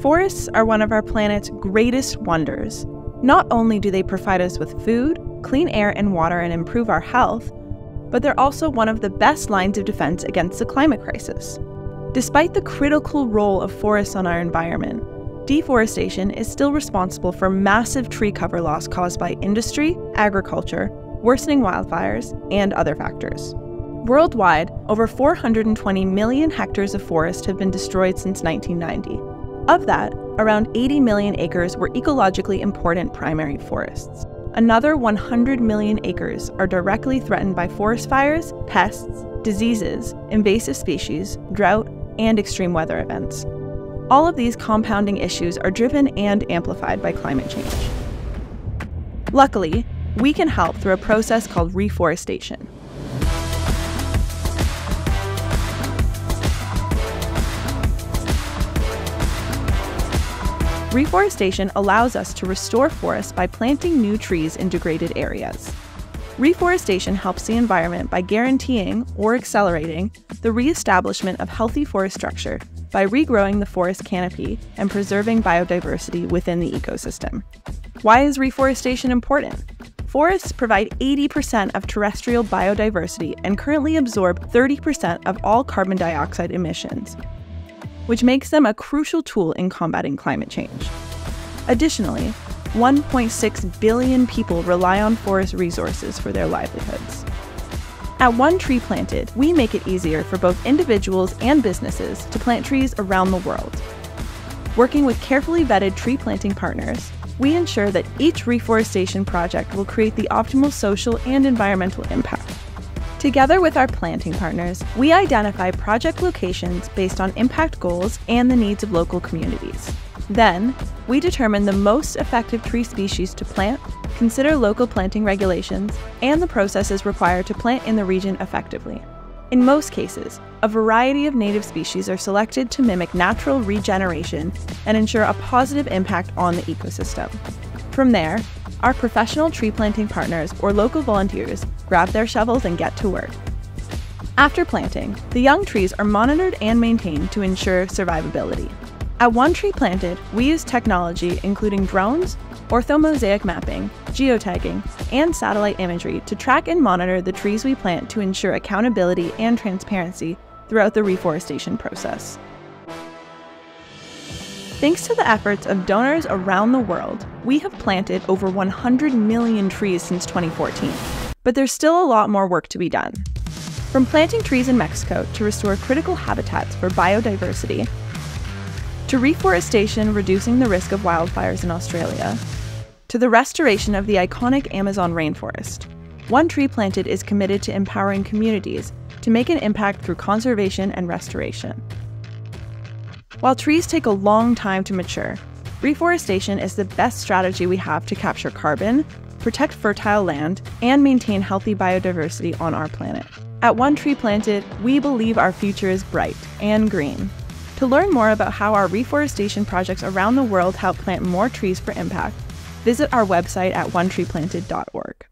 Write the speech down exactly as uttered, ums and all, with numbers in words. Forests are one of our planet's greatest wonders. Not only do they provide us with food, clean air and water and improve our health, but they're also one of the best lines of defense against the climate crisis. Despite the critical role of forests on our environment, deforestation is still responsible for massive tree cover loss caused by industry, agriculture, worsening wildfires, and other factors. Worldwide, over four hundred twenty million hectares of forest have been destroyed since nineteen ninety. Of that, around eighty million acres were ecologically important primary forests. Another one hundred million acres are directly threatened by forest fires, pests, diseases, invasive species, drought, and extreme weather events. All of these compounding issues are driven and amplified by climate change. Luckily, we can help through a process called reforestation. Reforestation allows us to restore forests by planting new trees in degraded areas. Reforestation helps the environment by guaranteeing or accelerating the re-establishment of healthy forest structure by regrowing the forest canopy and preserving biodiversity within the ecosystem. Why is reforestation important? Forests provide eighty percent of terrestrial biodiversity and currently absorb thirty percent of all carbon dioxide emissions, which makes them a crucial tool in combating climate change. Additionally, one point six billion people rely on forest resources for their livelihoods. At One Tree Planted, we make it easier for both individuals and businesses to plant trees around the world. Working with carefully vetted tree planting partners, we ensure that each reforestation project will create the optimal social and environmental impact. Together with our planting partners, we identify project locations based on impact goals and the needs of local communities. Then, we determine the most effective tree species to plant, consider local planting regulations, and the processes required to plant in the region effectively. In most cases, a variety of native species are selected to mimic natural regeneration and ensure a positive impact on the ecosystem. From there, our professional tree planting partners or local volunteers grab their shovels and get to work. After planting, the young trees are monitored and maintained to ensure survivability. At One Tree Planted, we use technology including drones, orthomosaic mapping, geotagging, and satellite imagery to track and monitor the trees we plant to ensure accountability and transparency throughout the reforestation process. Thanks to the efforts of donors around the world, we have planted over one hundred million trees since twenty fourteen, but there's still a lot more work to be done. From planting trees in Mexico to restore critical habitats for biodiversity, to reforestation reducing the risk of wildfires in Australia, to the restoration of the iconic Amazon rainforest, One Tree Planted is committed to empowering communities to make an impact through conservation and restoration. While trees take a long time to mature, reforestation is the best strategy we have to capture carbon, protect fertile land, and maintain healthy biodiversity on our planet. At One Tree Planted, we believe our future is bright and green. To learn more about how our reforestation projects around the world help plant more trees for impact, visit our website at one tree planted dot org.